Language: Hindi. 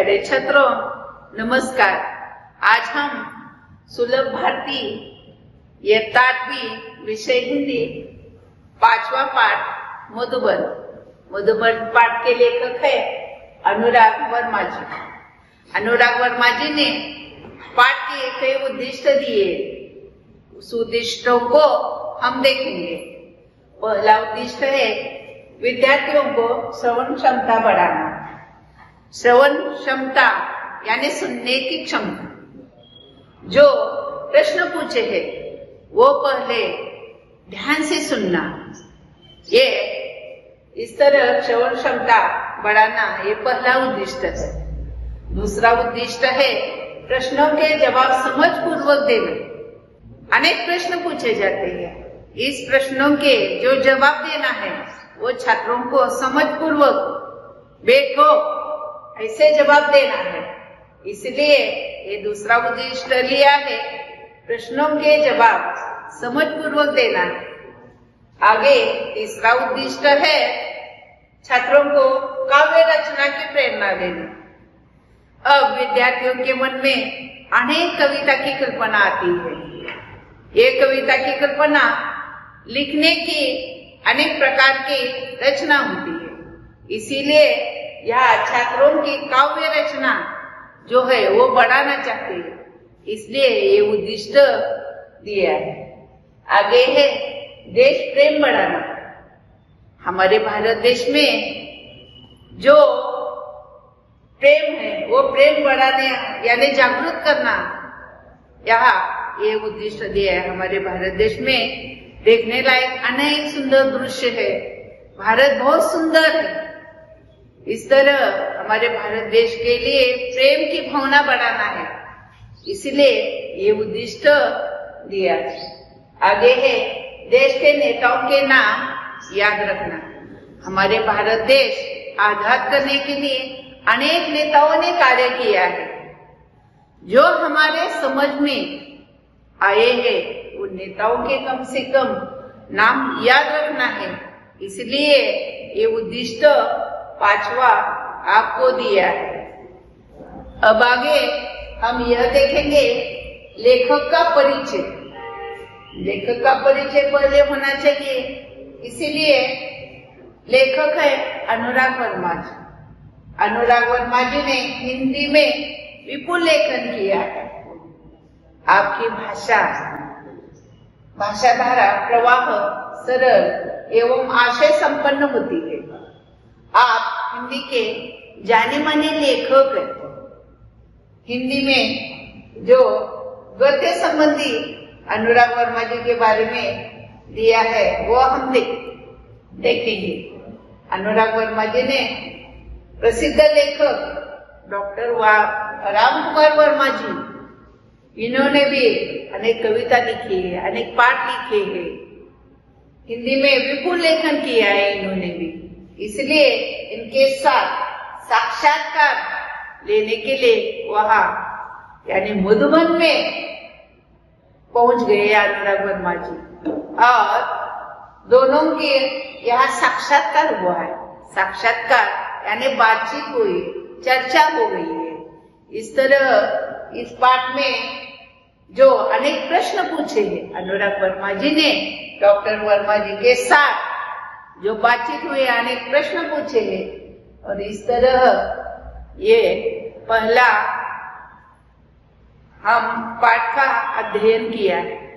प्यारे छात्रों, नमस्कार। आज हम सुलभ भारती यथार्थी विषय हिंदी पांचवा पाठ मधुबन पाठ के लेखक है अनुराग वर्मा जी। अनुराग वर्मा जी ने पाठ के कई उद्दिष्ट दिए, उस उद्दिष्टों को हम देखेंगे। पहला उद्दिष्ट है विद्यार्थियों को श्रवण क्षमता बढ़ाना। श्रवण क्षमता यानी सुनने की क्षमता। जो प्रश्न पूछे हैं वो पहले ध्यान से सुनना, ये इस तरह श्रवण क्षमता बढ़ाना, ये पहला उद्दिष्ट है। दूसरा उद्दिष्ट है प्रश्नों के जवाब समझ पूर्वक देना। अनेक प्रश्न पूछे जाते हैं, इस प्रश्नों के जो जवाब देना है वो छात्रों को समझ पूर्वक देखो ऐसे जवाब देना है, इसलिए ये दूसरा उद्देश्य लिया है, प्रश्नों के जवाब समझ पूर्वक देना है। आगे तीसरा उद्देश्य है छात्रों को काव्य रचना की प्रेरणा देना। अब विद्यार्थियों के मन में अनेक कविता की कल्पना आती है। ये कविता की कल्पना लिखने की अनेक प्रकार की रचना होती है, इसीलिए यह छात्रों की काव्य रचना जो है वो बढ़ाना चाहते हैं, इसलिए ये उद्दिष्ट दिया है। आगे है देश प्रेम बढ़ाना। हमारे भारत देश में जो प्रेम है वो प्रेम बढ़ाने यानी जागरूक करना, यह ये उद्देश्य दिया है। हमारे भारत देश में देखने लायक अनेक सुंदर दृश्य है, भारत बहुत सुंदर है। इस तरह हमारे भारत देश के लिए प्रेम की भावना बढ़ाना है, इसलिए ये उद्देश्य दिया है। आगे है देश के नेताओं के नाम याद रखना। हमारे भारत देश आजाद करने के लिए अनेक नेताओं ने कार्य किया है, जो हमारे समझ में आए हैं उन नेताओं के कम से कम नाम याद रखना है, इसलिए ये उद्दिष्ट पांचवा आपको दिया है। अब आगे हम यह देखेंगे लेखक का परिचय। लेखक का परिचय पहले होना चाहिए, इसीलिए लेखक है अनुराग वर्मा जी। अनुराग वर्मा जी ने हिंदी में विपुल लेखन किया है। आपकी भाषा धारा प्रवाह सरल एवं आशय संपन्न होती है। आप हिंदी के जाने माने लेखक हैं। हिंदी में जो गद्य संबंधी अनुराग वर्मा जी के बारे में दिया है वो हम देखेंगे। अनुराग वर्मा जी ने प्रसिद्ध लेखक डॉक्टर राम कुमार वर्मा जी, इन्होंने भी अनेक कविता लिखी है, अनेक पाठ लिखे हैं। हिंदी में विपुल लेखन किया है इन्होंने भी, इसलिए इनके साथ साक्षात्कार लेने के लिए वहां यानी मधुबन में पहुंच गए अनुराग वर्मा जी, और दोनों के यहाँ साक्षात्कार हुआ है। साक्षात्कार यानी बातचीत हुई, चर्चा हो गई है। इस तरह इस पाठ में जो अनेक प्रश्न पूछे हैं अनुराग वर्मा जी ने डॉक्टर वर्मा जी के साथ जो बातचीत हुई, अनेक प्रश्न पूछे हैं, और इस तरह ये पहला हम पाठ का अध्ययन किया है।